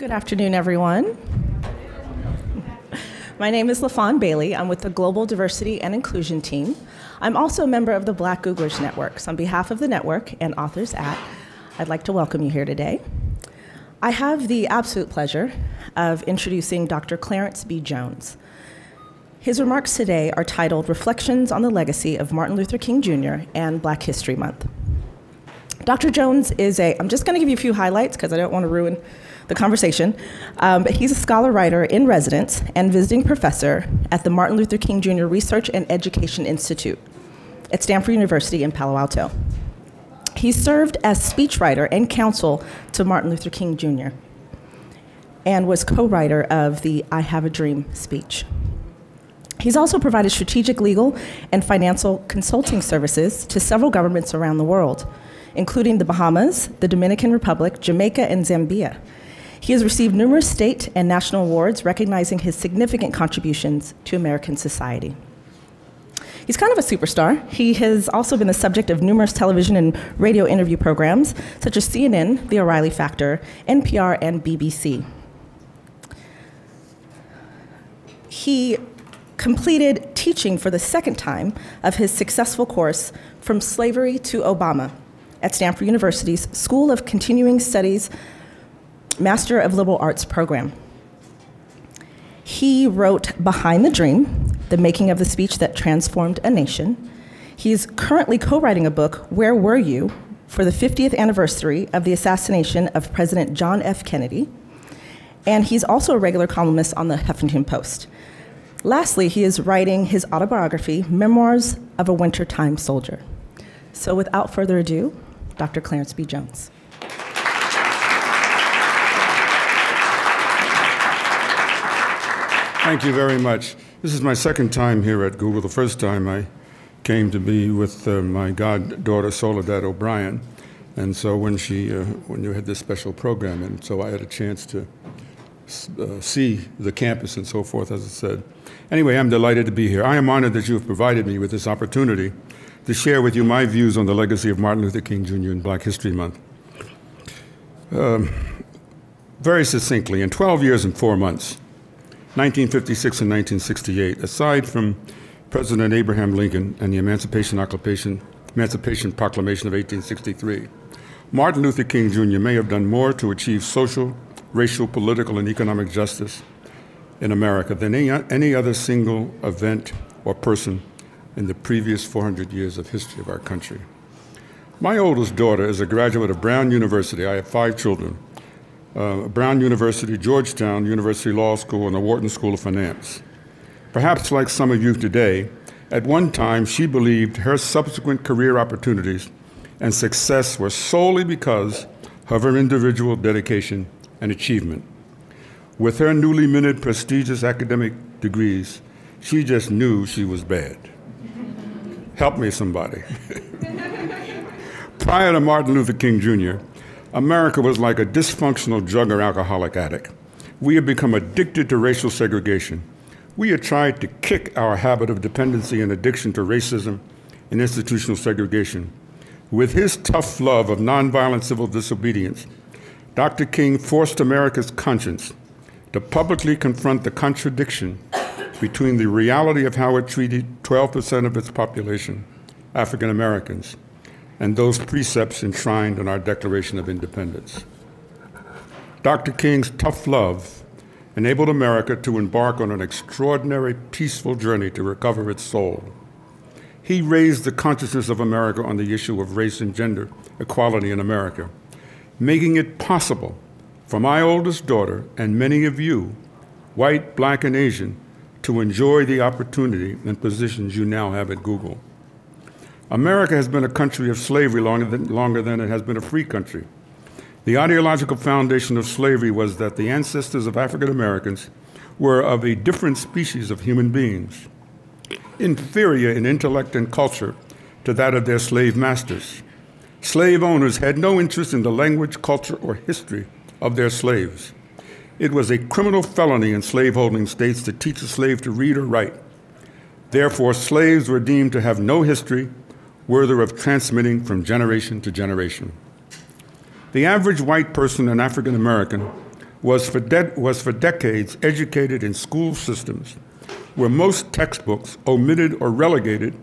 Good afternoon, everyone. My name is LaFawn Bailey. I'm with the Global Diversity and Inclusion team. I'm also a member of the Black Googlers Network. So on behalf of the network and authors at, I'd like to welcome you here today. I have the absolute pleasure of introducing Dr. Clarence B. Jones. His remarks today are titled Reflections on the Legacy of Martin Luther King Jr. and Black History Month. Dr. Jones is I'm just gonna give you a few highlights because I don't want to ruin the conversation, but he's a scholar writer in residence and visiting professor at the Martin Luther King Jr. Research and Education Institute at Stanford University in Palo Alto. He served as speechwriter and counsel to Martin Luther King Jr. and was co-writer of the I Have a Dream speech. He's also provided strategic, legal, and financial consulting services to several governments around the world, including the Bahamas, the Dominican Republic, Jamaica, and Zambia. He has received numerous state and national awards recognizing his significant contributions to American society. He's kind of a superstar. He has also been the subject of numerous television and radio interview programs, such as CNN, The O'Reilly Factor, NPR, and BBC. He completed teaching for the second time of his successful course, From Slavery to Obama, at Stanford University's School of Continuing Studies Master of Liberal Arts program. He wrote Behind the Dream, the making of the speech that transformed a nation. He is currently co-writing a book, Where Were You?, for the 50th anniversary of the assassination of President John F. Kennedy. And he's also a regular columnist on the Huffington Post. Lastly, he is writing his autobiography, Memoirs of a Wintertime Soldier. So without further ado, Dr. Clarence B. Jones. Thank you very much. This is my second time here at Google. The first time I came to be with my goddaughter Soledad O'Brien, and so when you had this special program, and so I had a chance to see the campus and so forth, as I said. Anyway, I'm delighted to be here. I am honored that you have provided me with this opportunity to share with you my views on the legacy of Martin Luther King Jr. and Black History Month. Very succinctly, in 12 years and 4 months, 1956 and 1968, aside from President Abraham Lincoln and the Emancipation Proclamation of 1863, Martin Luther King Jr. may have done more to achieve social, racial, political, and economic justice in America than any other single event or person in the previous 400 years of history of our country. My oldest daughter is a graduate of Brown University. I have 5 children. Brown University, Georgetown University Law School, and the Wharton School of Finance. Perhaps like some of you today, at one time she believed her subsequent career opportunities and success were solely because of her individual dedication and achievement. With her newly minted prestigious academic degrees, she just knew she was bad. Help me, somebody. Prior to Martin Luther King Jr., America was like a dysfunctional drug or alcoholic addict. We had become addicted to racial segregation. We had tried to kick our habit of dependency and addiction to racism and institutional segregation. With his tough love of nonviolent civil disobedience, Dr. King forced America's conscience to publicly confront the contradiction between the reality of how it treated 12% of its population, African Americans, and those precepts enshrined in our Declaration of Independence. Dr. King's tough love enabled America to embark on an extraordinary, peaceful journey to recover its soul. He raised the consciousness of America on the issue of race and gender equality in America, making it possible for my oldest daughter and many of you, white, black, and Asian, to enjoy the opportunity and positions you now have at Google. America has been a country of slavery longer than it has been a free country. The ideological foundation of slavery was that the ancestors of African Americans were of a different species of human beings, inferior in intellect and culture to that of their slave masters. Slave owners had no interest in the language, culture, or history of their slaves. It was a criminal felony in slaveholding states to teach a slave to read or write. Therefore, slaves were deemed to have no history worthy of transmitting from generation to generation. The average white person and African American was for decades educated in school systems where most textbooks omitted or relegated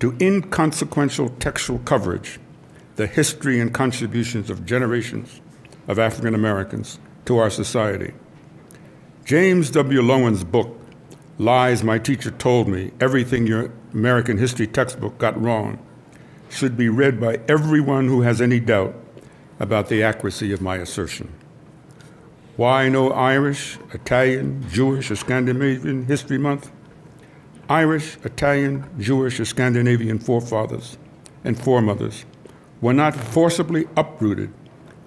to inconsequential textual coverage the history and contributions of generations of African Americans to our society. James W. Lowen's book, Lies My Teacher Told Me, Everything Your American History Textbook Got Wrong, should be read by everyone who has any doubt about the accuracy of my assertion. Why no Irish, Italian, Jewish, or Scandinavian History Month? Irish, Italian, Jewish, or Scandinavian forefathers and foremothers were not forcibly uprooted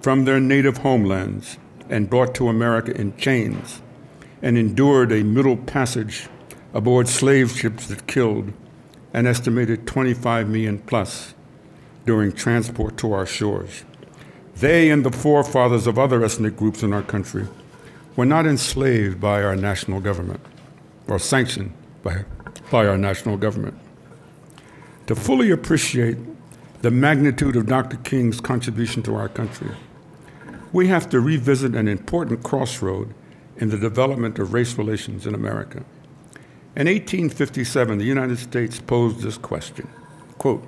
from their native homelands and brought to America in chains and endured a middle passage aboard slave ships that killed an estimated 25 million plus during transport to our shores. They and the forefathers of other ethnic groups in our country were not enslaved by our national government or sanctioned by our national government. To fully appreciate the magnitude of Dr. King's contribution to our country, we have to revisit an important crossroad in the development of race relations in America. In 1857, the United States posed this question, quote,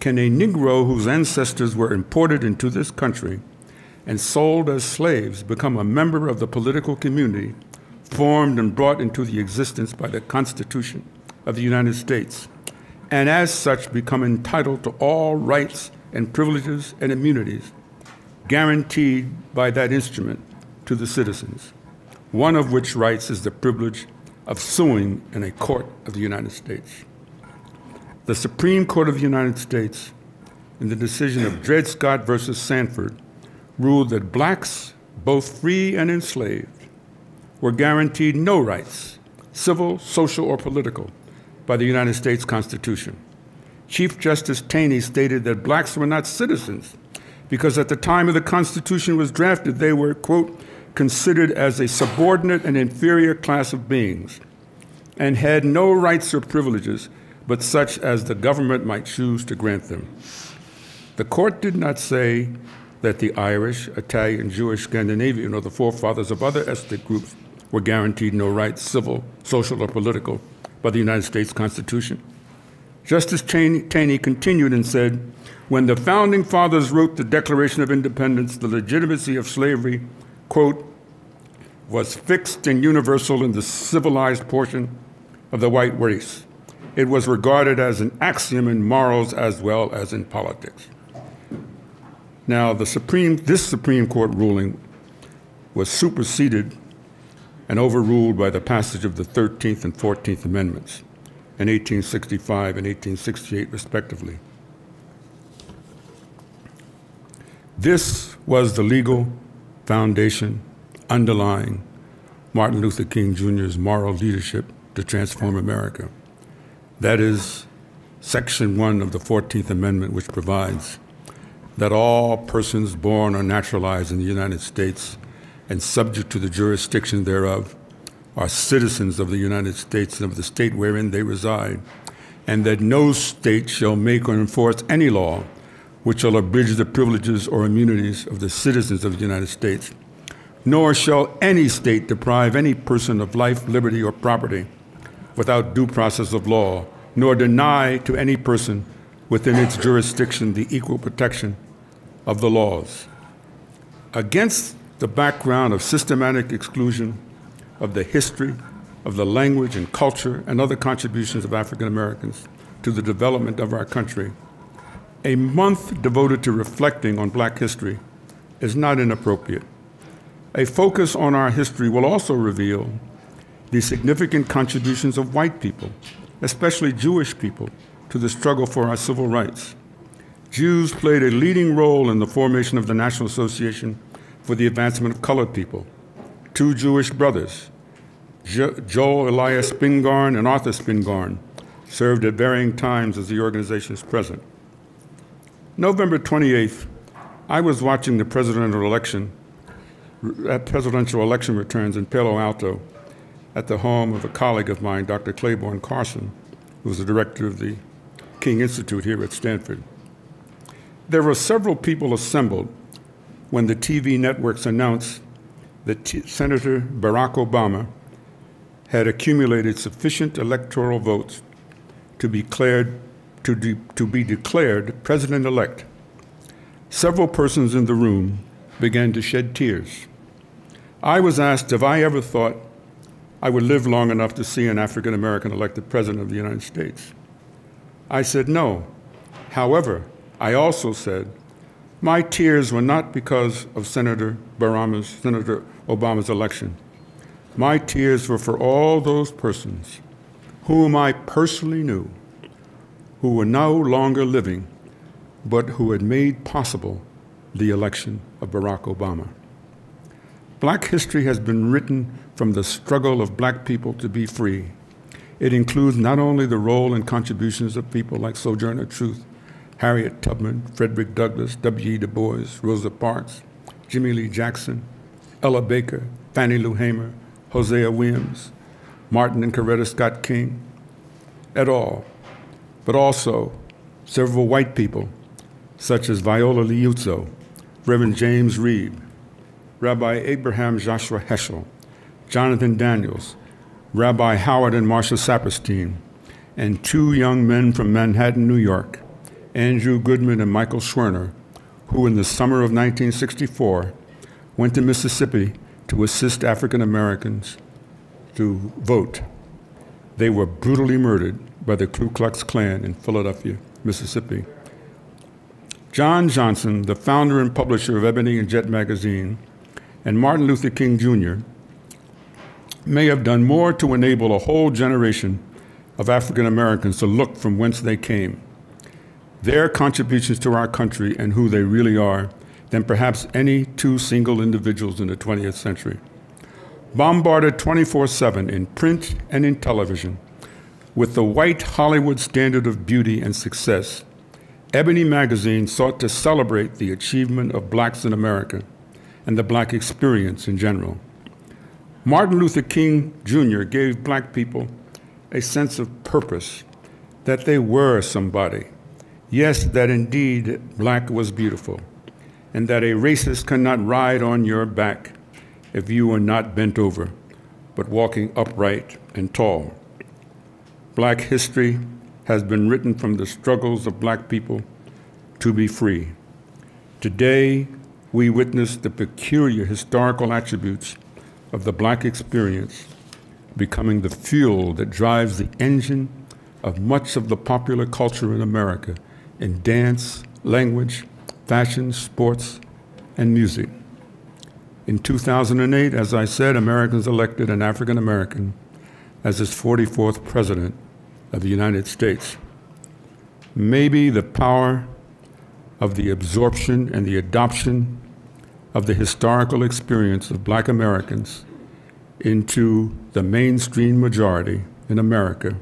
"Can a Negro whose ancestors were imported into this country and sold as slaves become a member of the political community formed and brought into the existence by the Constitution of the United States, and as such become entitled to all rights and privileges and immunities guaranteed by that instrument to the citizens, one of which rights is the privilege of suing in a court of the United States?" The Supreme Court of the United States, in the decision of Dred Scott versus Sanford, ruled that blacks, both free and enslaved, were guaranteed no rights, civil, social, or political, by the United States Constitution. Chief Justice Taney stated that blacks were not citizens because at the time of the Constitution was drafted, they were, quote, "considered as a subordinate and inferior class of beings and had no rights or privileges but such as the government might choose to grant them." The court did not say that the Irish, Italian, Jewish, Scandinavian, or the forefathers of other ethnic groups were guaranteed no rights, civil, social, or political, by the United States Constitution. Justice Taney continued and said, "When the Founding Fathers wrote the Declaration of Independence, the legitimacy of slavery, quote, was fixed and universal in the civilized portion of the white race. It was regarded as an axiom in morals as well as in politics." Now, this Supreme Court ruling was superseded and overruled by the passage of the 13th and 14th Amendments in 1865 and 1868, respectively. This was the legal foundation underlying Martin Luther King Jr.'s moral leadership to transform America. That is Section 1 of the 14th Amendment, which provides that all persons born or naturalized in the United States and subject to the jurisdiction thereof are citizens of the United States and of the state wherein they reside, and that no state shall make or enforce any law which shall abridge the privileges or immunities of the citizens of the United States, nor shall any state deprive any person of life, liberty, or property without due process of law, nor deny to any person within its jurisdiction the equal protection of the laws. Against the background of systematic exclusion of the history, of the language and culture and other contributions of African Americans to the development of our country, a month devoted to reflecting on black history is not inappropriate. A focus on our history will also reveal the significant contributions of white people, especially Jewish people, to the struggle for our civil rights. Jews played a leading role in the formation of the National Association for the Advancement of Colored People. Two Jewish brothers, Joel Elias Spingarn and Arthur Spingarn, served at varying times as the organization's president. November 28th, I was watching the presidential election returns in Palo Alto, at the home of a colleague of mine, Dr. Claiborne Carson, who was the director of the King Institute here at Stanford. There were several people assembled when the TV networks announced that Senator Barack Obama had accumulated sufficient electoral votes to be declared president-elect, several persons in the room began to shed tears. I was asked if I ever thought I would live long enough to see an African-American elected president of the United States. I said no. However, I also said my tears were not because of Senator Obama's election. My tears were for all those persons whom I personally knew, who were no longer living, but who had made possible the election of Barack Obama. Black history has been written from the struggle of black people to be free. It includes not only the role and contributions of people like Sojourner Truth, Harriet Tubman, Frederick Douglass, W.E. Du Bois, Rosa Parks, Jimmy Lee Jackson, Ella Baker, Fannie Lou Hamer, Hosea Williams, Martin and Coretta Scott King, et al., but also several white people, such as Viola Liuzzo, Reverend James Reeb, Rabbi Abraham Joshua Heschel, Jonathan Daniels, Rabbi Howard and Marsha Saperstein, and two young men from Manhattan, New York, Andrew Goodman and Michael Schwerner, who in the summer of 1964 went to Mississippi to assist African Americans to vote. They were brutally murdered by the Ku Klux Klan in Philadelphia, Mississippi. John Johnson, the founder and publisher of Ebony and Jet magazine, and Martin Luther King Jr. may have done more to enable a whole generation of African Americans to look from whence they came, their contributions to our country and who they really are, than perhaps any two single individuals in the 20th century. Bombarded 24/7 in print and in television with the white Hollywood standard of beauty and success, Ebony magazine sought to celebrate the achievement of blacks in America and the black experience in general. Martin Luther King Jr. gave black people a sense of purpose, that they were somebody. Yes, that indeed black was beautiful, and that a racist cannot ride on your back if you are not bent over, but walking upright and tall. Black history has been written from the struggles of black people to be free. Today, we witness the peculiar historical attributes of the black experience becoming the fuel that drives the engine of much of the popular culture in America in dance, language, fashion, sports, and music. In 2008, as I said, Americans elected an African American as his 44th president of the United States. Maybe the power of the absorption and the adoption of the historical experience of black Americans into the mainstream majority in America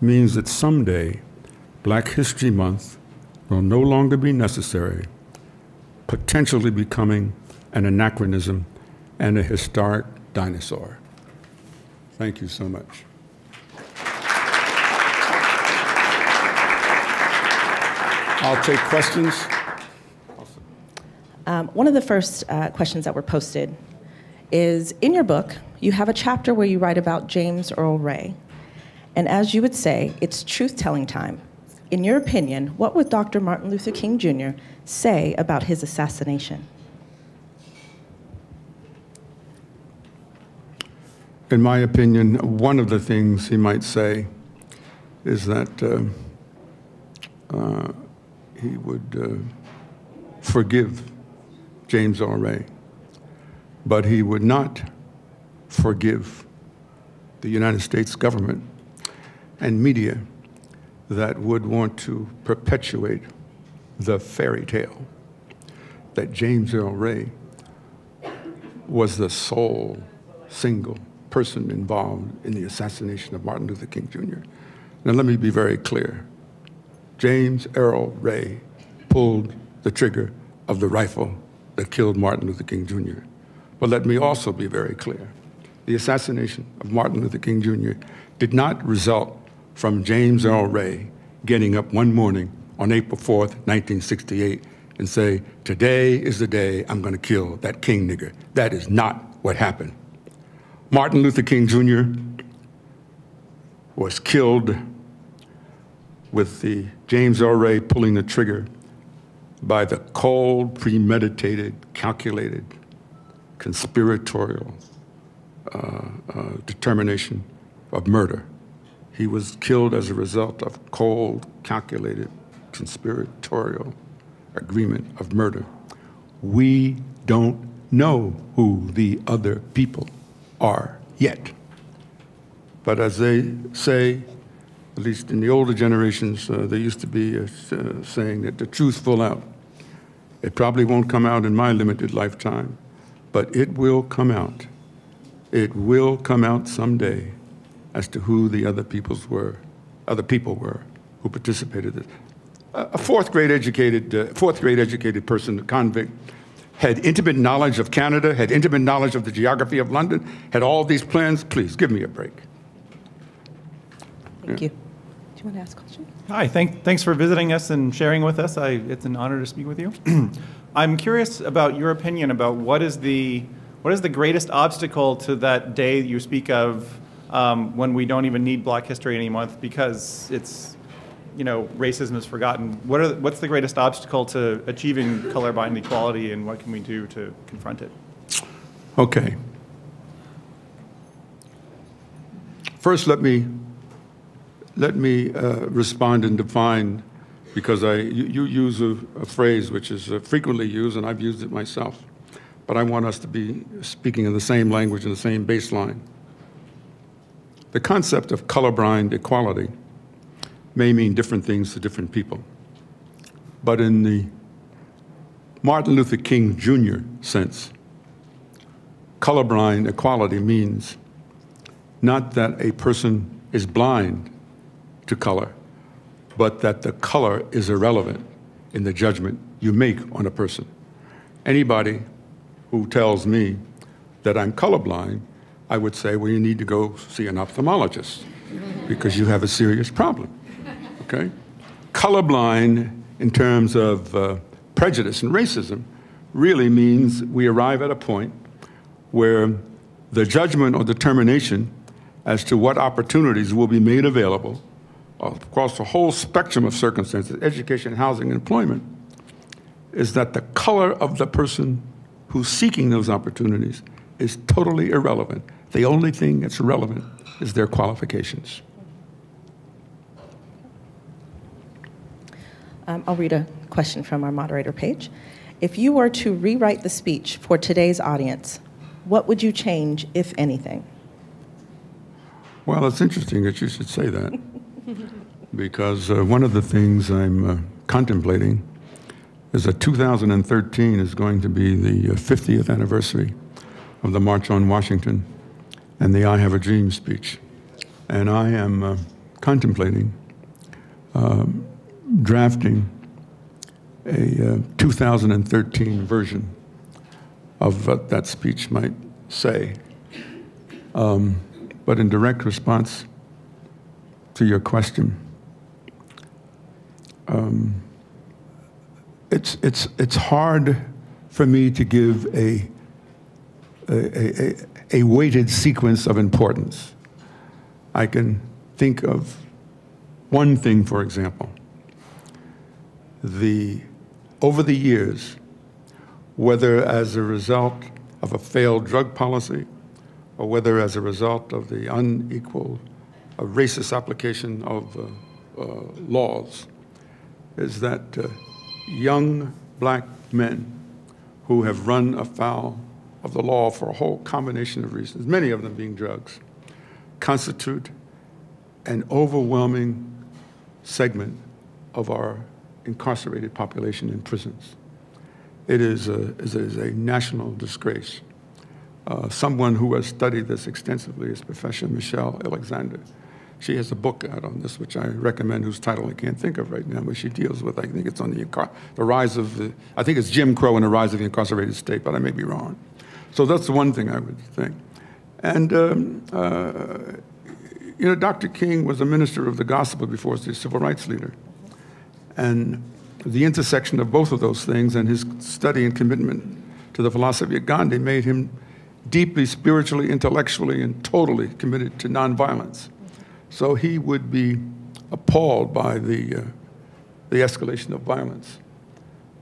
means that someday Black History Month will no longer be necessary, potentially becoming an anachronism and a historic dinosaur. Thank you so much. I'll take questions. One of the first questions that were posted is, in your book, you have a chapter where you write about James Earl Ray. And as you would say, it's truth-telling time. In your opinion, what would Dr. Martin Luther King Jr. say about his assassination? In my opinion, one of the things he might say is that he would forgive James Earl Ray, but he would not forgive the United States government and media that would want to perpetuate the fairy tale that James Earl Ray was the sole single person involved in the assassination of Martin Luther King Jr. Now let me be very clear. James Earl Ray pulled the trigger of the rifle that killed Martin Luther King Jr. But let me also be very clear. The assassination of Martin Luther King Jr. did not result from James Earl Ray getting up one morning on April 4th, 1968, and say, today is the day I'm going to kill that King nigger. That is not what happened. Martin Luther King Jr. was killed with the James Earl Ray pulling the trigger by the cold, premeditated, calculated, conspiratorial determination of murder. He was killed as a result of cold, calculated, conspiratorial agreement of murder. We don't know who the other people are yet. But as they say, at least in the older generations, there used to be a saying that the truth will out. It probably won't come out in my limited lifetime, but it will come out. It will come out someday as to who the other people were who participated in it. A fourth grade educated person, a convict, had intimate knowledge of Canada, had intimate knowledge of the geography of London, had all these plans. Please, give me a break. Thank you. Do you want to ask a question? Hi, thanks for visiting us and sharing with us. It's an honor to speak with you. I'm curious about your opinion about what is the greatest obstacle to that day you speak of when we don't even need Black History anymore because it's, you know, racism is forgotten. What's the greatest obstacle to achieving colorblind equality, and what can we do to confront it? Okay. First, let me respond and define, because you use a phrase which is frequently used, and I've used it myself. But I want us to be speaking in the same language and the same baseline. The concept of colorblind equality may mean different things to different people. But in the Martin Luther King Jr. sense, colorblind equality means not that a person is blind to color, but that the color is irrelevant in the judgment you make on a person. Anybody who tells me that I'm colorblind, I would say, well, you need to go see an ophthalmologist because you have a serious problem. Okay? Colorblind, in terms of prejudice and racism, really means we arrive at a point where the judgment or determination as to what opportunities will be made available across the whole spectrum of circumstances, education, housing, employment, is that the color of the person who's seeking those opportunities is totally irrelevant. The only thing that's relevant is their qualifications. I'll read a question from our moderator page. If you were to rewrite the speech for today's audience, what would you change, if anything? Well, it's interesting that you should say that, because one of the things I'm contemplating is that 2013 is going to be the 50th anniversary of the March on Washington and the I Have a Dream speech. And I am contemplating drafting a 2013 version of what that speech might say. But in direct response to your question, it's hard for me to give a weighted sequence of importance. I can think of one thing, for example. Over the years, whether as a result of a failed drug policy or whether as a result of the unequal, racist application of laws, is that young Black men who have run afoul of the law for a whole combination of reasons, many of them being drugs, constitute an overwhelming segment of our incarcerated population in prisons. It is a national disgrace. Someone who has studied this extensively is Professor Michelle Alexander. She has a book out on this, which I recommend, whose title I can't think of right now, but she deals with, I think it's on the rise of the, I think it's Jim Crow and the rise of the incarcerated state, but I may be wrong. So that's the one thing I would think. And, you know, Dr. King was a minister of the gospel before he was the civil rights leader. And the intersection of both of those things and his study and commitment to the philosophy of Gandhi made him deeply spiritually, intellectually, and totally committed to nonviolence. So he would be appalled by the escalation of violence.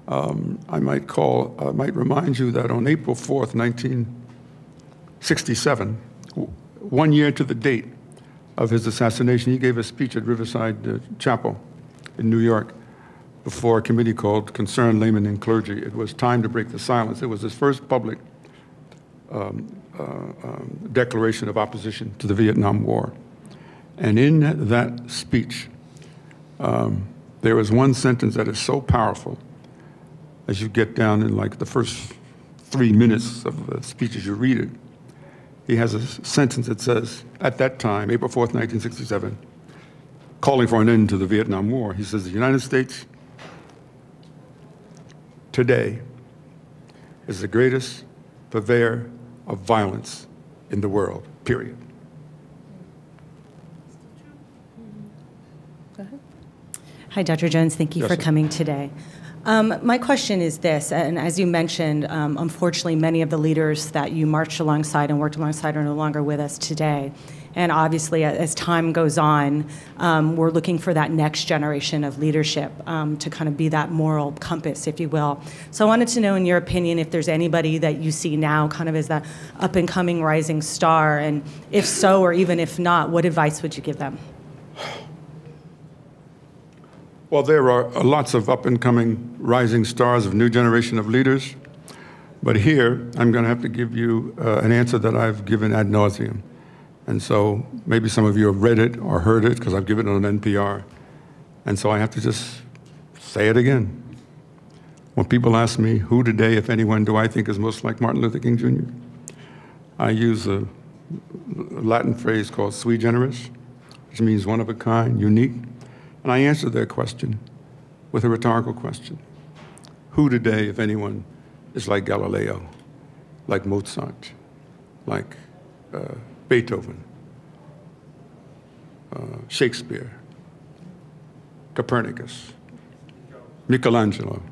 I might remind you that on April 4th, 1967, one year to the date of his assassination, he gave a speech at Riverside Chapel in New York before a committee called Concerned Laymen and Clergy. It was time to break the silence. It was his first public declaration of opposition to the Vietnam War. And in that speech, there is one sentence that is so powerful as you get down in like the first 3 minutes of the speech as you read it. He has a sentence that says, at that time, April 4th, 1967, calling for an end to the Vietnam War, he says, the United States today is the greatest purveyor of violence in the world, period. Go ahead. Hi, Dr. Jones. Thank you for coming today. My question is this, and as you mentioned, unfortunately, many of the leaders that you marched alongside and worked alongside are no longer with us today. And obviously, as time goes on, we're looking for that next generation of leadership to kind of be that moral compass, if you will. So I wanted to know, in your opinion, if there's anybody that you see now kind of as that up-and-coming rising star, and if so, or even if not, what advice would you give them? Well, there are lots of up-and-coming rising stars of new generation of leaders, but here I'm going to have to give you an answer that I've given ad nauseum. And so maybe some of you have read it or heard it because I've given it on NPR. And so I have to just say it again. When people ask me who today, if anyone, do I think is most like Martin Luther King Jr., I use a Latin phrase called sui generis, which means one of a kind, unique. And I answer their question with a rhetorical question. Who today, if anyone, is like Galileo, like Mozart, like Beethoven, Shakespeare, Copernicus, Michelangelo?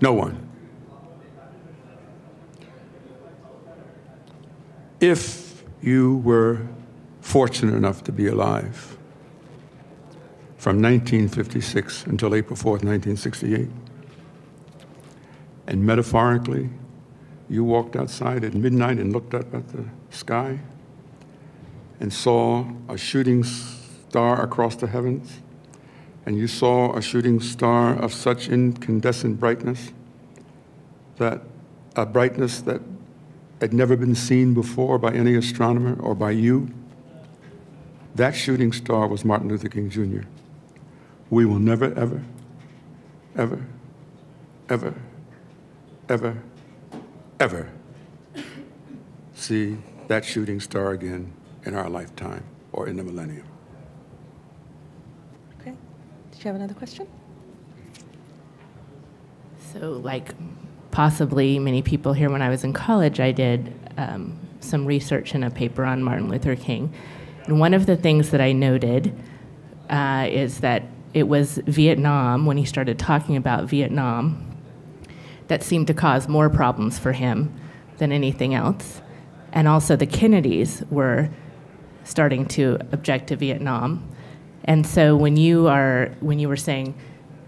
No one. If you were fortunate enough to be alive from 1956 until April 4th, 1968, and metaphorically, you walked outside at midnight and looked up at the sky and saw a shooting star across the heavens, and you saw a shooting star of such incandescent brightness, that a brightness that had never been seen before by any astronomer or by you, that shooting star was Martin Luther King Jr. We will never, ever, ever, ever, ever, ever see that shooting star again in our lifetime or in the millennium. Okay. Did you have another question? So, like possibly many people here, when I was in college, I did some research in a paper on Martin Luther King. And one of the things that I noted is that it was Vietnam, when he started talking about Vietnam, that seemed to cause more problems for him than anything else. And also the Kennedys were starting to object to Vietnam. And so when you were saying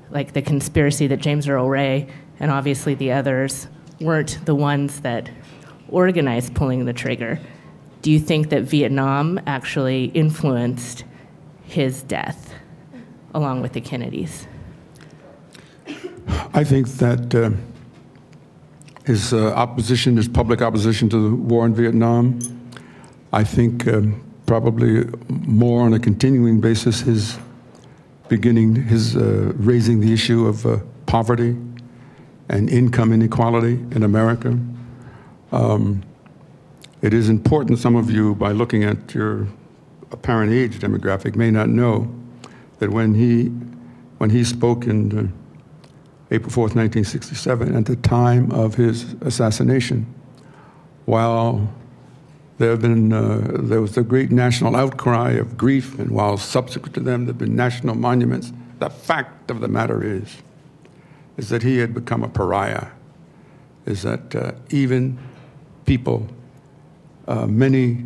like the conspiracy that James Earl Ray and obviously the others weren't the ones that organized pulling the trigger, do you think that Vietnam actually influenced his death along with the Kennedys? I think that his opposition, his public opposition to the war in Vietnam, I think probably more on a continuing basis, his beginning, his raising the issue of poverty and income inequality in America. It is important, some of you, by looking at your apparent age demographic, may not know that when he spoke in April 4th, 1967, at the time of his assassination, while there was a great national outcry of grief, and while subsequent to them there have been national monuments, the fact of the matter is is that he had become a pariah, is that even people, many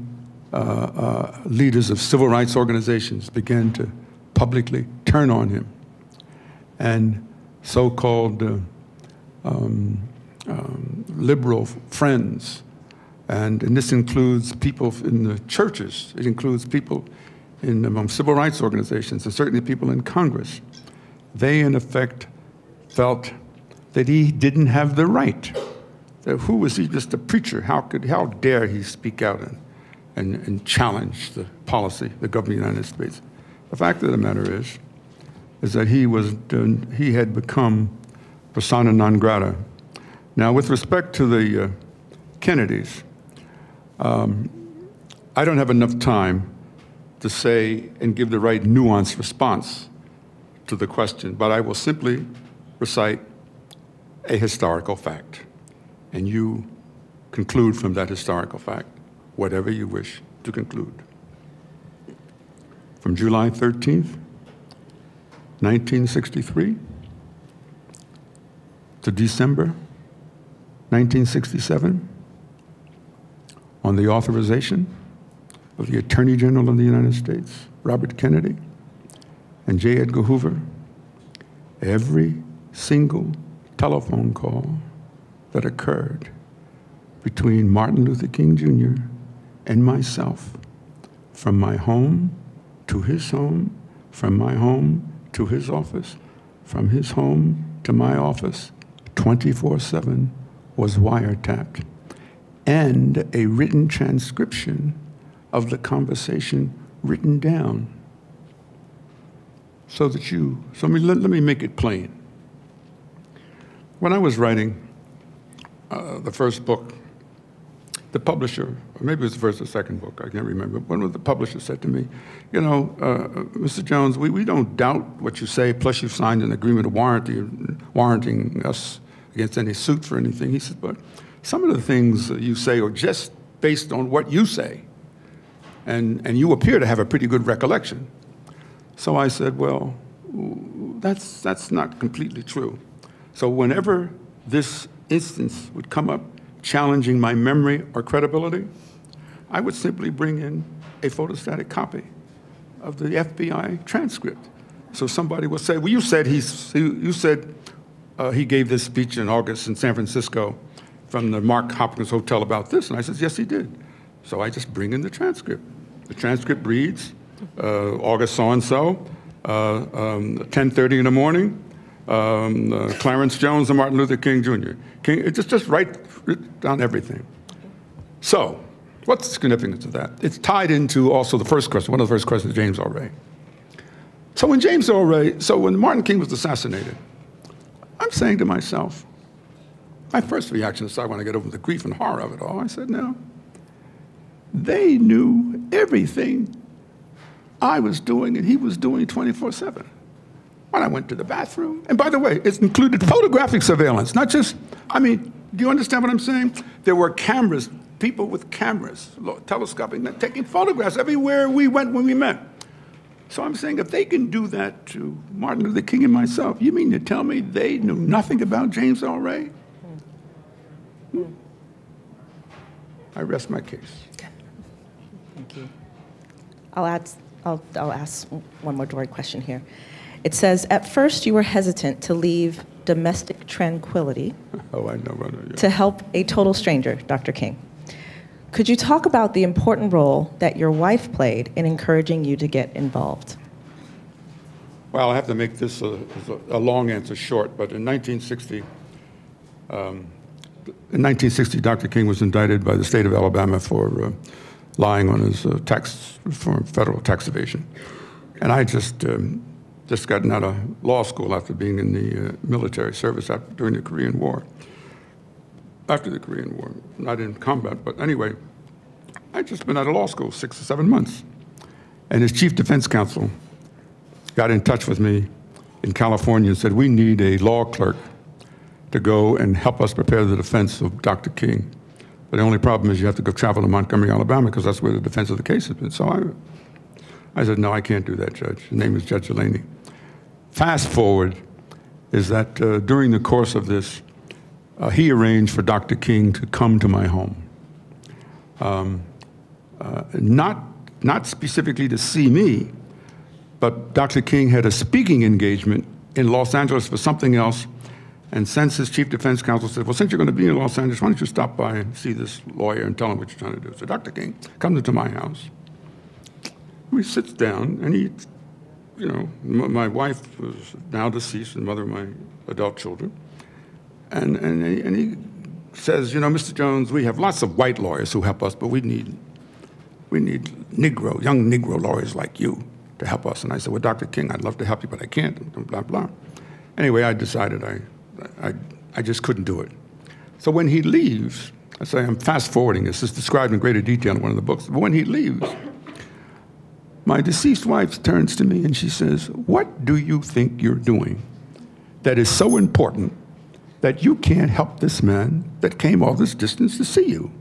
leaders of civil rights organizations began to publicly turn on him. And so-called liberal friends, and this includes people in the churches, it includes people in among civil rights organizations, and certainly people in Congress, they in effect felt that he didn't have the right. That who was he, just a preacher? How dare he speak out and challenge the policy, the government of the United States? The fact of the matter is that he had become persona non grata. Now, with respect to the Kennedys, I don't have enough time to say and give the right nuanced response to the question, but I will simply recite a historical fact, and you conclude from that historical fact whatever you wish to conclude. From July 13th, 1963 to December 1967, on the authorization of the Attorney General of the United States, Robert Kennedy, and J. Edgar Hoover, every single telephone call that occurred between Martin Luther King Jr. and myself, from my home to his home, from my home to his office, from his home to my office, 24/7 was wiretapped, and a written transcription of the conversation written down. So that you, let me make it plain. When I was writing the first book, the publisher, or maybe it was the first or second book, I can't remember, one of the publishers said to me, you know, Mr. Jones, we don't doubt what you say, plus you've signed an agreement of warranting us against any suit for anything. He said, but some of the things you say are just based on what you say, and you appear to have a pretty good recollection. So I said, well, that's not completely true. So whenever this instance would come up, challenging my memory or credibility, I would simply bring in a photostatic copy of the FBI transcript. So somebody will say, well, you said he gave this speech in August in San Francisco from the Mark Hopkins Hotel about this. And I said, yes, he did. So I just bring in the transcript. The transcript reads, August so-and-so, 10:30 in the morning, Clarence Jones and Martin Luther King Jr. Just write down everything. So, what's the significance of that? It's tied into also the first question, one of the first questions, James Earl Ray. So when James Earl Ray, when Martin King was assassinated, I'm saying to myself, my first reaction is I want to get over the grief and horror of it all. I said, no, they knew everything I was doing and he was doing 24/7. When I went to the bathroom, and by the way, it included photographic surveillance, not just, I mean, do you understand what I'm saying? There were cameras, people with cameras, telescoping, taking photographs everywhere we went when we met. So I'm saying if they can do that to Martin Luther King and myself, you mean to tell me they knew nothing about James Earl Ray? Hmm. I rest my case. Thank you. I'll ask one more direct question here. It says, at first you were hesitant to leave domestic tranquility to help a total stranger, Dr. King. Could you talk about the important role that your wife played in encouraging you to get involved? Well, I have to make this a long answer short, but in 1960, Dr. King was indicted by the state of Alabama for lying on his federal tax evasion. And I just gotten out of law school after being in the military service during the Korean War. After the Korean War, not in combat, but anyway, I'd just been out of law school 6 or 7 months. And his chief defense counsel got in touch with me in California and said, we need a law clerk to go and help us prepare the defense of Dr. King. But the only problem is you have to go travel to Montgomery, Alabama, because that's where the defense of the case has been. So I said, no, I can't do that, Judge. His name is Judge Delaney. Fast forward, is that during the course of this, he arranged for Dr. King to come to my home. Not specifically to see me, but Dr. King had a speaking engagement in Los Angeles for something else, and since his chief defense counsel said, well, since you're going to be in Los Angeles, why don't you stop by and see this lawyer and tell him what you're trying to do. So Dr. King comes into my house. He sits down, and he, you know, my wife was now deceased and mother of my adult children. And he says, you know, Mr. Jones, we have lots of white lawyers who help us, but we need Negro, young Negro lawyers like you to help us. And I said, well, Dr. King, I'd love to help you, but I can't, blah, blah. Anyway, I decided I just couldn't do it. So when he leaves, I say, I'm fast forwarding this. It's described in greater detail in one of the books. But when he leaves, my deceased wife turns to me and she says, what do you think you're doing that is so important that you can't help this man that came all this distance to see you?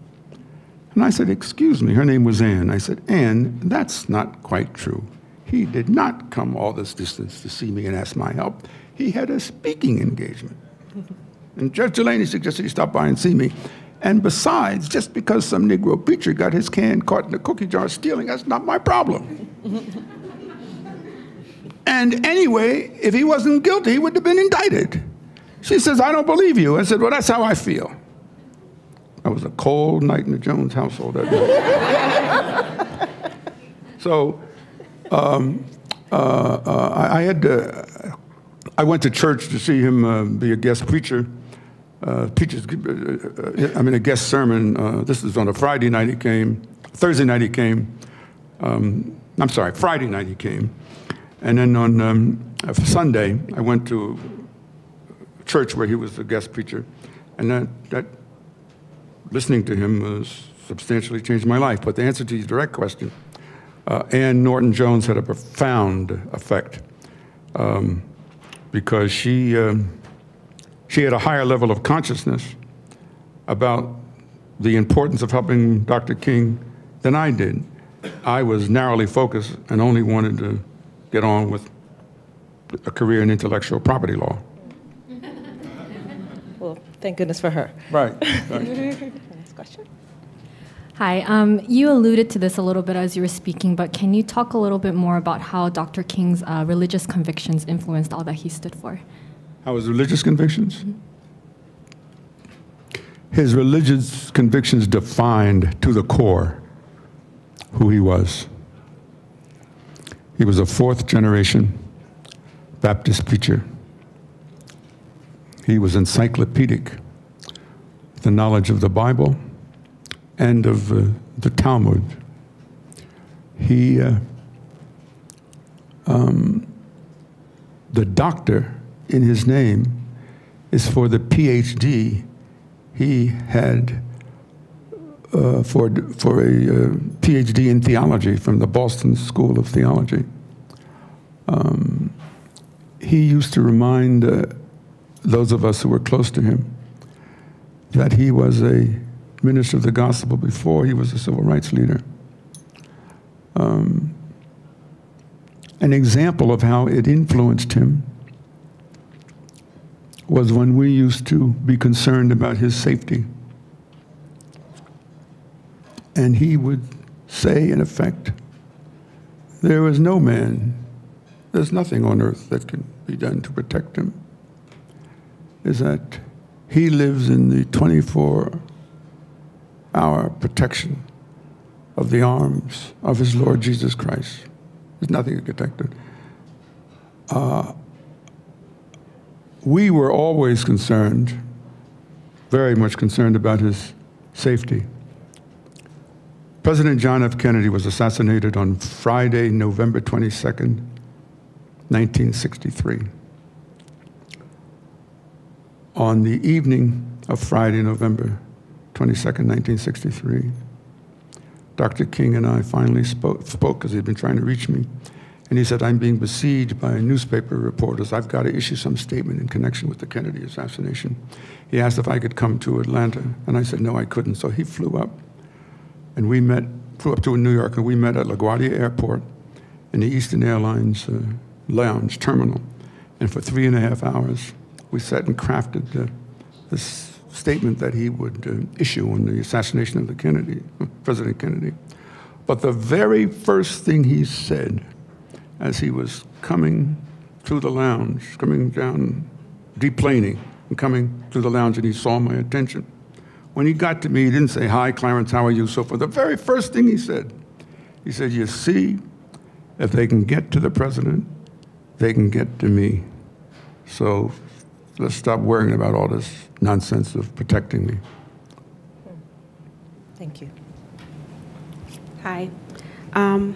And I said, excuse me, her name was Ann. I said, Ann, that's not quite true. He did not come all this distance to see me and ask my help. He had a speaking engagement. And Judge Delaney suggested he stop by and see me. And besides, just because some Negro preacher got his can caught in a cookie jar stealing, that's not my problem. And anyway, if he wasn't guilty, he would have been indicted. She says, I don't believe you. I said, well, that's how I feel. That was a cold night in the Jones household that night. So I went to church to see him be a guest preacher. I mean, a guest sermon. This is on a Friday night he came. Thursday night he came. I'm sorry, Friday night he came. And then on Sunday, I went to church where he was a guest preacher. And that listening to him substantially changed my life. But the answer to your direct question, Ann Norton Jones had a profound effect because she had a higher level of consciousness about the importance of helping Dr. King than I did. I was narrowly focused and only wanted to get on with a career in intellectual property law. Well, thank goodness for her. Right. Next question. Hi, you alluded to this a little bit as you were speaking, but can you talk a little bit more about how Dr. King's religious convictions influenced all that he stood for? How his religious convictions? His religious convictions defined to the core who he was. He was a fourth-generation Baptist preacher. He was encyclopedic, the knowledge of the Bible and of the Talmud. He, the doctor in his name is for the PhD he had for a PhD in theology from the Boston School of Theology. He used to remind those of us who were close to him that he was a minister of the gospel before he was a civil rights leader. An example of how it influenced him was when we used to be concerned about his safety. And he would say, in effect, there is no man, there's nothing on earth that can be done to protect him. Is that he lives in the 24-hour protection of the arms of his Lord Jesus Christ. There's nothing to protect him. We were always concerned, very much concerned about his safety. President John F. Kennedy was assassinated on Friday, November 22nd, 1963. On the evening of Friday, November 22nd, 1963, Dr. King and I finally spoke because he'd been trying to reach me. And he said, I'm being besieged by newspaper reporters. I've got to issue some statement in connection with the Kennedy assassination. He asked if I could come to Atlanta, and I said, no, I couldn't. So he flew up, and we met, flew up to New York, and we met at LaGuardia Airport in the Eastern Airlines lounge terminal. And for 3.5 hours, we set and crafted this statement that he would issue on the assassination of President Kennedy. But the very first thing he said as he was coming through the lounge, coming down, deplaning, and coming through the lounge, and he saw my attention. When he got to me, he didn't say, "Hi, Clarence, how are you?" So forth. The very first thing he said, "You see, if they can get to the president, they can get to me. So let's stop worrying about all this nonsense of protecting me." Thank you. Hi. And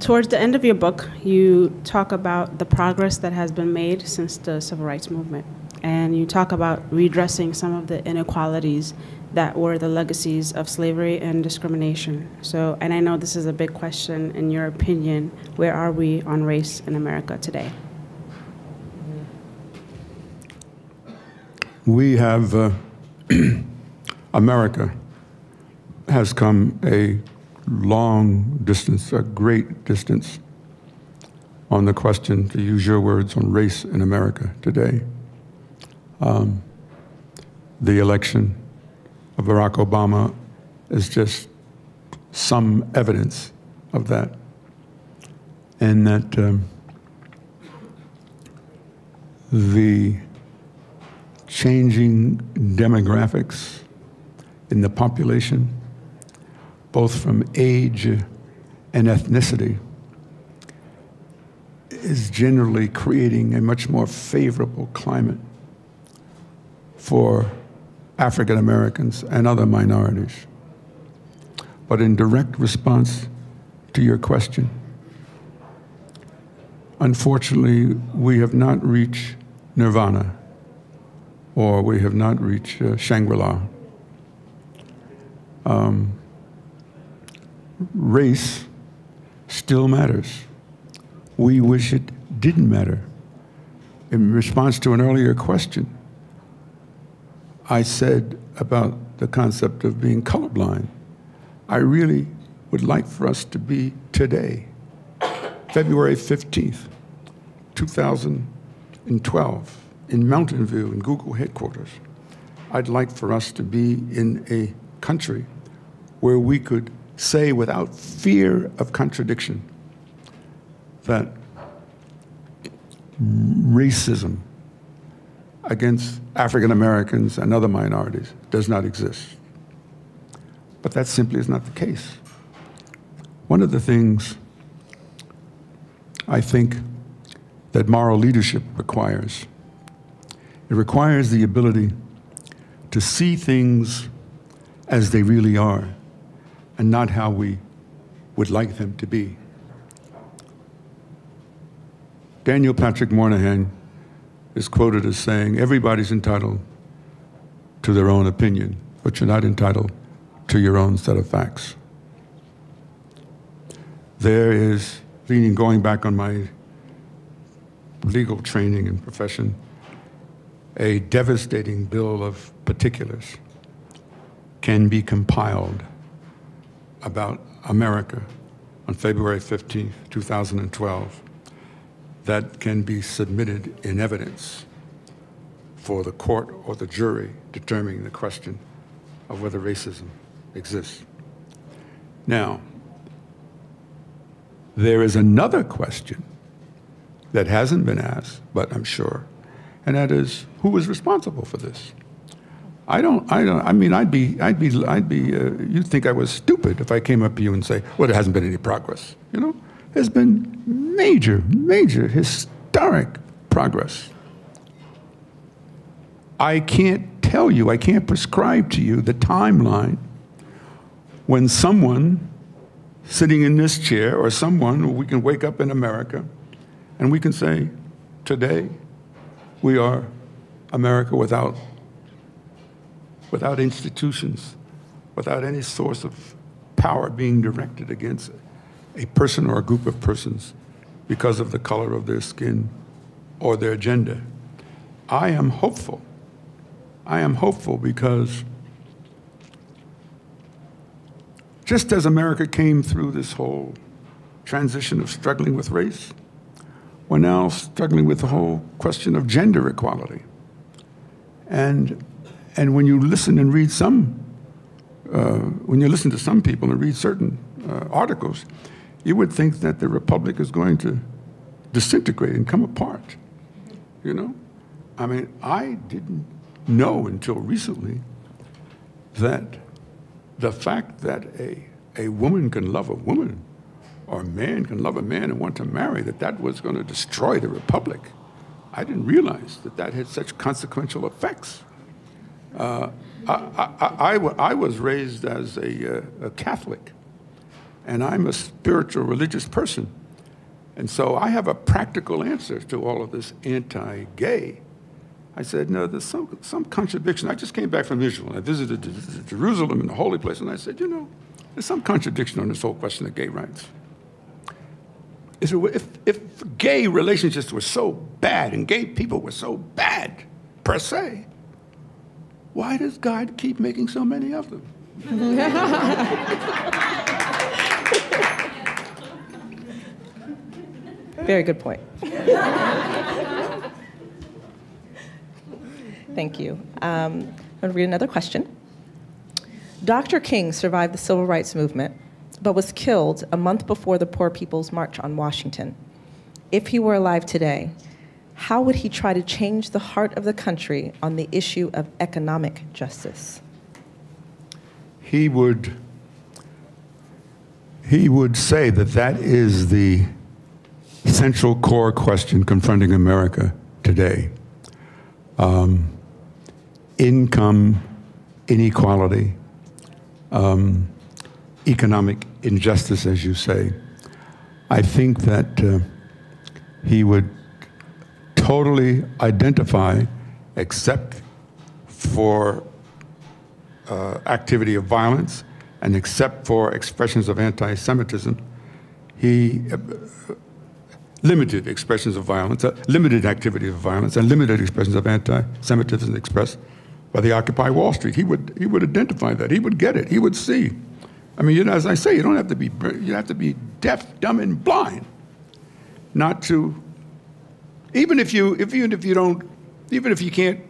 towards the end of your book, you talk about the progress that has been made since the Civil Rights Movement. And you talk about redressing some of the inequalities that were the legacies of slavery and discrimination. So, and I know this is a big question. In your opinion, where are we on race in America today? We have, America has come a long distance, a great distance on the question, to use your words, on race in America today. The election of Barack Obama is just some evidence of that. And that the changing demographics in the population, both from age and ethnicity, is generally creating a much more favorable climate for African Americans and other minorities. But in direct response to your question, unfortunately, we have not reached Nirvana, or we have not reached Shangri-La. Race still matters. We wish it didn't matter. In response to an earlier question, I said about the concept of being colorblind, I really would like for us to be today, February 15th, 2012, in Mountain View, in Google headquarters. I'd like for us to be in a country where we could say without fear of contradiction that racism against African Americans and other minorities does not exist. But that simply is not the case. One of the things I think that moral leadership requires, it requires the ability to see things as they really are and not how we would like them to be. Daniel Patrick Moynihan is quoted as saying, "Everybody's entitled to their own opinion, but you're not entitled to your own set of facts." There is, going back on my legal training and profession, a devastating bill of particulars can be compiled about America on February 15th, 2012. That can be submitted in evidence for the court or the jury determining the question of whether racism exists. Now, there is another question that hasn't been asked, but I'm sure, and that is, who is responsible for this? I mean, you'd think I was stupid if I came up to you and say, well, there hasn't been any progress, you know? There's been major, major, historic progress. I can't tell you, I can't prescribe to you the timeline when someone sitting in this chair, or someone, we can wake up in America and we can say, today we are America without institutions, without any source of power being directed against it. A person or a group of persons because of the color of their skin or their gender. I am hopeful. I am hopeful because just as America came through this whole transition of struggling with race, we're now struggling with the whole question of gender equality. And when you listen and read when you listen to some people and read certain articles, you would think that the republic is going to disintegrate and come apart, you know? I mean, I didn't know until recently that the fact that a woman can love a woman or a man can love a man and want to marry, that was going to destroy the republic. I didn't realize that had such consequential effects. I was raised as a Catholic, and I'm a spiritual religious person. And so I have a practical answer to all of this anti-gay. I said, no, there's some contradiction. I just came back from Israel, and I visited Jerusalem and the holy place, and I said, you know, there's some contradiction on this whole question of gay rights. If gay relationships were so bad and gay people were so bad, per se, why does God keep making so many of them? Very good point. Thank you. I'm going to read another question. Dr. King survived the Civil Rights Movement, but was killed a month before the Poor People's March on Washington. If he were alive today, how would he try to change the heart of the country on the issue of economic justice? He would say that is the central core question confronting America today. Income inequality, economic injustice, as you say. I think that he would totally identify, except for activity of violence and except for expressions of anti-Semitism, limited expressions of violence, limited activity of violence, and limited expressions of anti-Semitism expressed by the Occupy Wall Street. He would identify that. He would get it. He would see. I mean, you know, as I say, you have to be deaf, dumb, and blind not to. Even if you can't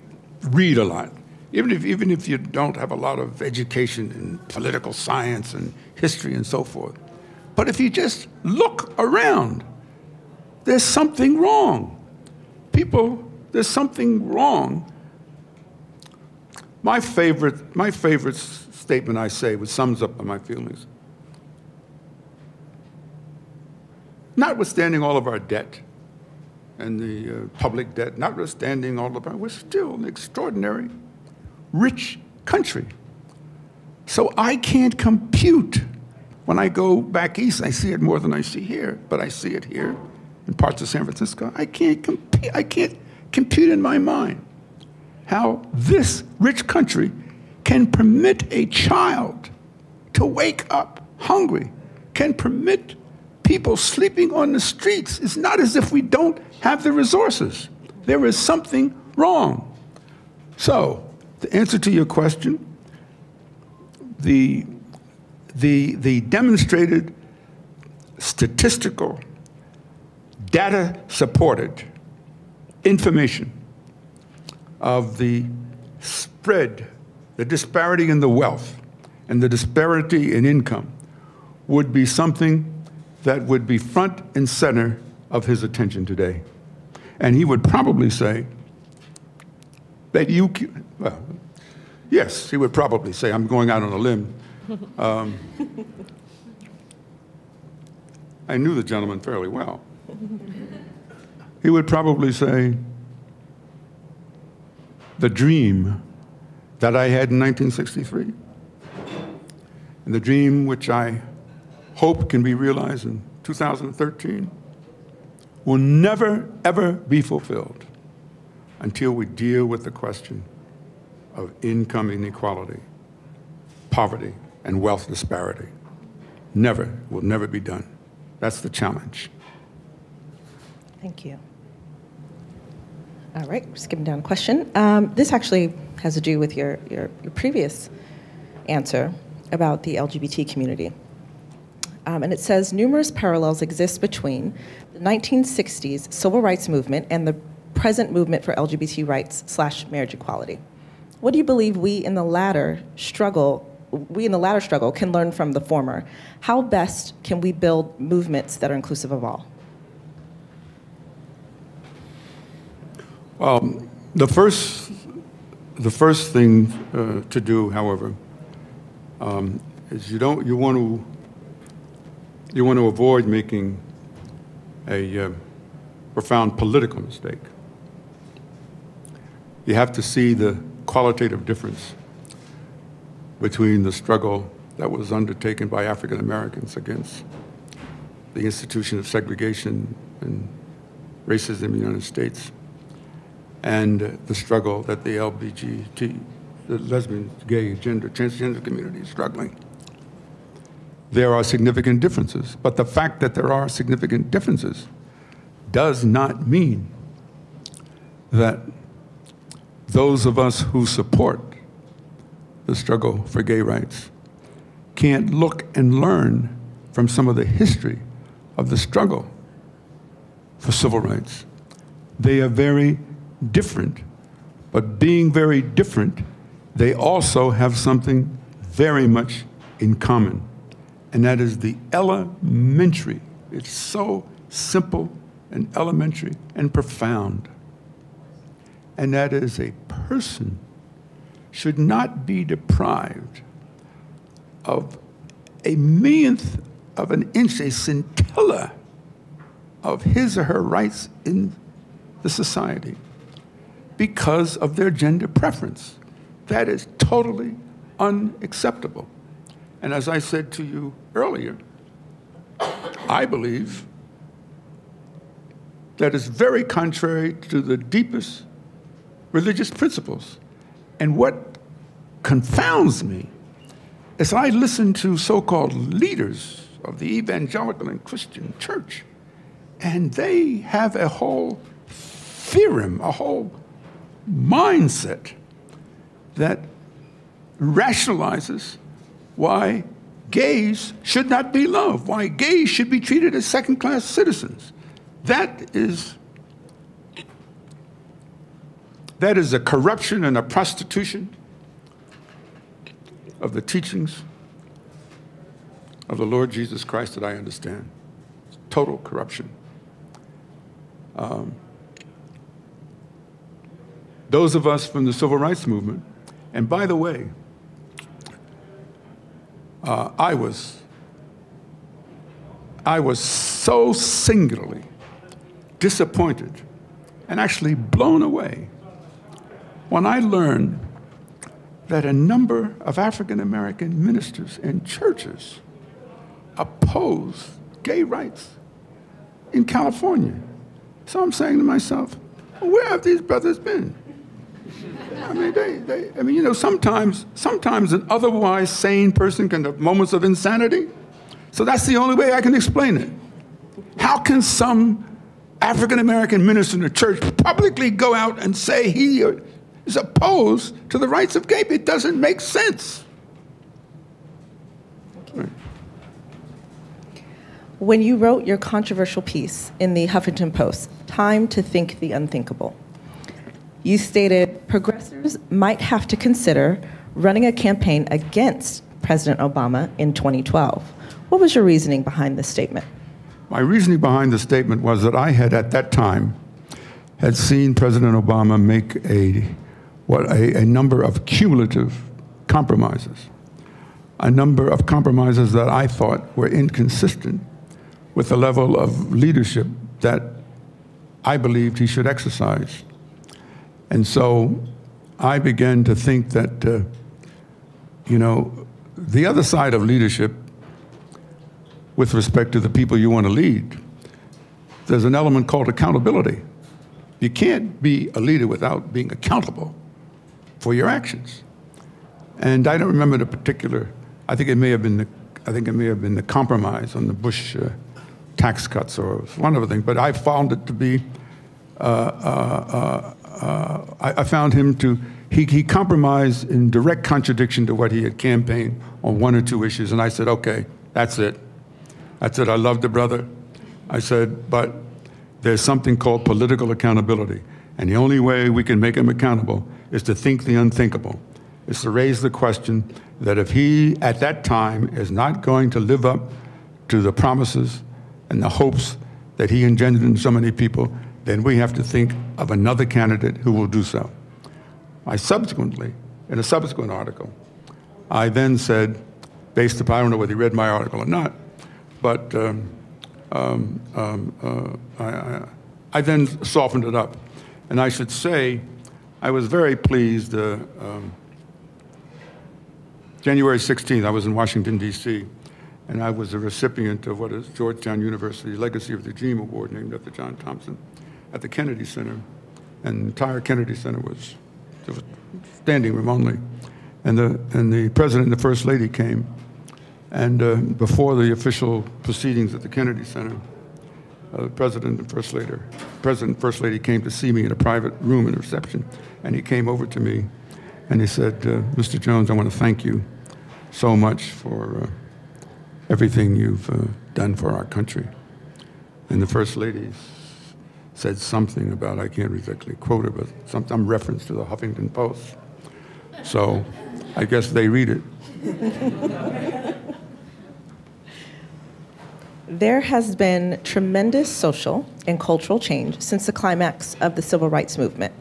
read a lot, even if you don't have a lot of education in political science and history and so forth, but if you just look around, there's something wrong. People, there's something wrong. My favorite statement I say, which sums up my feelings. Notwithstanding all of our debt, and the public debt, notwithstanding all of our, we're still an extraordinary, rich country. So I can't compute. When I go back east, I see it more than I see here, but I see it here in parts of San Francisco. I can't compute in my mind how this rich country can permit a child to wake up hungry, can permit people sleeping on the streets. It's not as if we don't have the resources. There is something wrong. So, the answer to your question, the demonstrated, statistical, data-supported information of the spread, the disparity in the wealth, and the disparity in income would be something that would be front and center of his attention today. And he would probably say that he would probably say, I'm going out on a limb. I knew the gentleman fairly well. He would probably say, the dream that I had in 1963, and the dream which I hope can be realized in 2013, will never, ever be fulfilled until we deal with the question of income inequality, poverty, and wealth disparity. Never, will never be done. That's the challenge. Thank you. All right, we're skipping down a question. This actually has to do with your previous answer about the LGBT community. And it says, numerous parallels exist between the 1960s civil rights movement and the present movement for LGBT rights / marriage equality. What do you believe we in the latter struggle can learn from the former? How best can we build movements that are inclusive of all? The first thing to do, however, is you want to avoid making a profound political mistake. You have to see the qualitative difference between the struggle that was undertaken by African Americans against the institution of segregation and racism in the United States and the struggle that the LGBT, the lesbian, gay, gender, transgender community is struggling. There are significant differences, but the fact that there are significant differences does not mean that those of us who support the struggle for gay rights can't look and learn from some of the history of the struggle for civil rights. They are very different, but being very different, they also have something very much in common, and that is the elementary, it's so simple and elementary and profound, and that is a person should not be deprived of a millionth of an inch, a scintilla of his or her rights in the society because of their gender preference. That is totally unacceptable. And as I said to you earlier, I believe that is very contrary to the deepest religious principles. And what confounds me is I listen to so-called leaders of the evangelical and Christian church, and they have a whole theorem, a whole mindset that rationalizes why gays should not be loved, why gays should be treated as second-class citizens. That is a corruption and a prostitution of the teachings of the Lord Jesus Christ that I understand. It's total corruption. Those of us from the civil rights movement, and by the way, I was so singularly disappointed and actually blown away when I learned that a number of African-American ministers and churches opposed gay rights in California. So I'm saying to myself, well, where have these brothers been? I mean, you know, sometimes an otherwise sane person can have moments of insanity. So that's the only way I can explain it. How can some African-American minister in the church publicly go out and say he is opposed to the rights of gay people? It doesn't make sense. Right. When you wrote your controversial piece in the Huffington Post, Time to Think the Unthinkable, you stated progressives might have to consider running a campaign against President Obama in 2012. What was your reasoning behind this statement? My reasoning behind the statement was that I had, at that time, had seen President Obama make a number of cumulative compromises, a number of compromises that I thought were inconsistent with the level of leadership that I believed he should exercise. And so I began to think that, you know, the other side of leadership with respect to the people you want to lead, there's an element called accountability. You can't be a leader without being accountable for your actions. And I don't remember the particular, I think it may have been the compromise on the Bush tax cuts or one other thing, but I found it to be, I found him to, he compromised in direct contradiction to what he had campaigned on one or two issues. And I said, okay, that's it. I said, I love the brother. I said, but there's something called political accountability. And the only way we can make him accountable is to think the unthinkable, is to raise the question that if he, at that time, is not going to live up to the promises and the hopes that he engendered in so many people, then we have to think of another candidate who will do so. I subsequently, in a subsequent article, I then said, based upon, I don't know whether you read my article or not, but I then softened it up. And I should say, I was very pleased. January 16th, I was in Washington, D.C., and I was a recipient of what is Georgetown University's Legacy of the Dream Award, named after John Thompson, at the Kennedy Center. And the entire Kennedy Center was, there was standing room only. And the president and the first lady came. And before the official proceedings at the Kennedy Center, the president and first lady came to see me in a private room in reception. And he came over to me and he said, Mr. Jones, I want to thank you so much for everything you've done for our country. And the first lady said something about, I can't exactly quote it, but some reference to the Huffington Post. So I guess they read it. There has been tremendous social and cultural change since the climax of the Civil Rights Movement.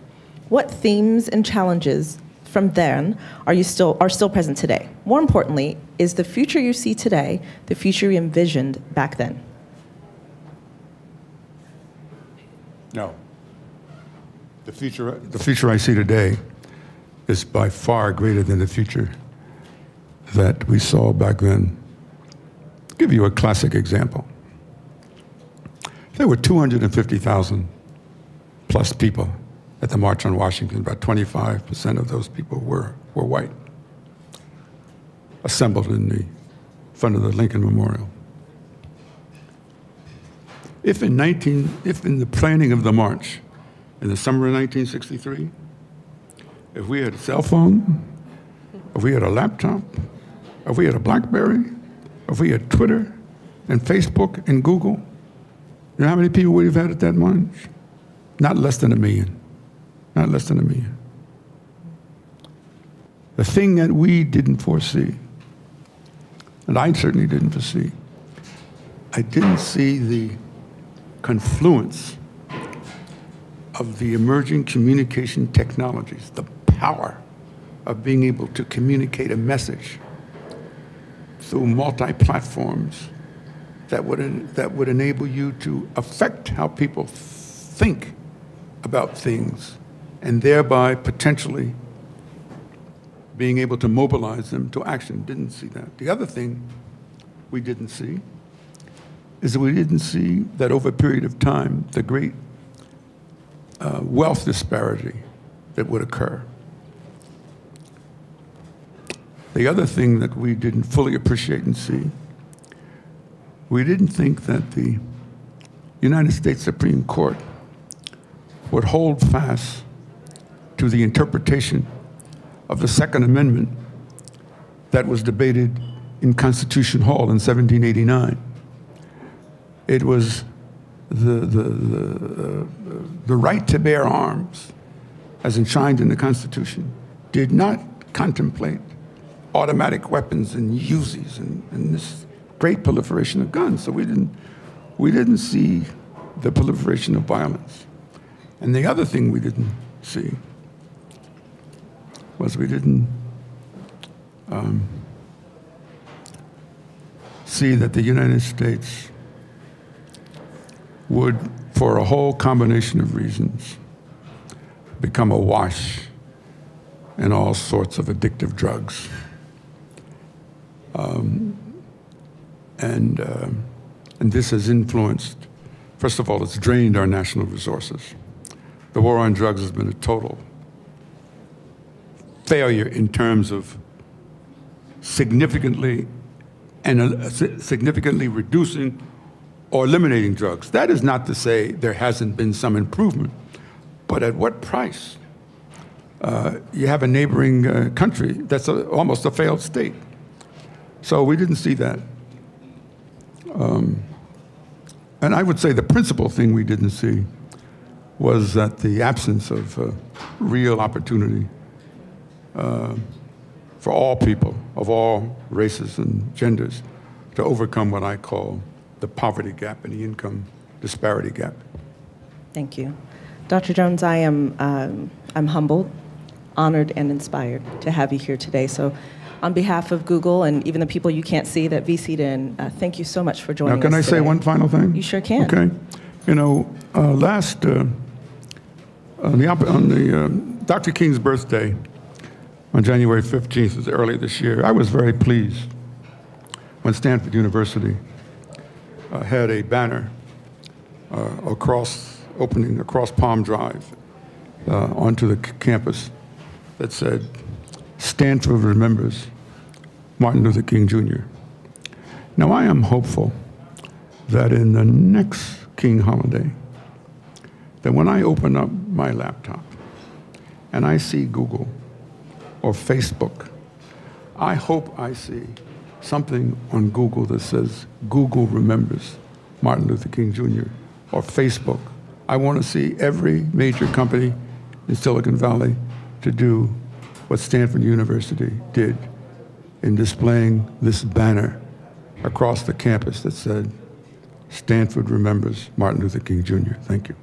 What themes and challenges from then are still present today? More importantly, is the future you see today the future you envisioned back then? No. The future I see today is by far greater than the future that we saw back then. I'll give you a classic example. There were 250,000 plus people at the March on Washington. About 25% of those people were white, assembled in the front of the Lincoln Memorial. If in the planning of the march, in the summer of 1963, if we had a cell phone, if we had a laptop, if we had a BlackBerry, if we had Twitter and Facebook and Google, you know how many people we'd have had at that march? Not less than a million. Not less than a million. The thing that we didn't foresee, and I certainly didn't foresee, I didn't see the confluence of the emerging communication technologies, the power of being able to communicate a message through multi-platforms that would enable you to affect how people think about things, and thereby potentially being able to mobilize them to action. Didn't see that. The other thing we didn't see is that we didn't see that over a period of time, the great wealth disparity that would occur. The other thing that we didn't fully appreciate and see, we didn't think that the United States Supreme Court would hold fast to the interpretation of the Second Amendment that was debated in Constitution Hall in 1789. It was the right to bear arms, as enshrined in the Constitution, did not contemplate automatic weapons and UZIs and this great proliferation of guns. So we didn't see the proliferation of violence. And the other thing we didn't see was we didn't see that the United States would, for a whole combination of reasons, become awash in all sorts of addictive drugs. And this has influenced, first of all, it's drained our national resources. The war on drugs has been a total failure in terms of significantly reducing or eliminating drugs. That is not to say there hasn't been some improvement, but at what price? You have a neighboring country that's almost a failed state. So we didn't see that. And I would say the principal thing we didn't see was that the absence of real opportunity for all people of all races and genders to overcome what I call the poverty gap and the income disparity gap. Thank you. Dr. Jones, I am I'm humbled, honored, and inspired to have you here today. So on behalf of Google and even the people you can't see that VC'd in, thank you so much for joining us today. Now, can I say one final thing? You sure can. Okay. You know, on Dr. King's birthday, on January 15th, it was early this year, I was very pleased when Stanford University had a banner across Palm Drive onto the campus that said, Stanford remembers Martin Luther King Jr. Now, I am hopeful that in the next King holiday, that when I open up my laptop and I see Google or Facebook, I hope I see something on Google that says, Google remembers Martin Luther King Jr. or Facebook. I want to see every major company in Silicon Valley to do what Stanford University did in displaying this banner across the campus that said, Stanford remembers Martin Luther King Jr. Thank you.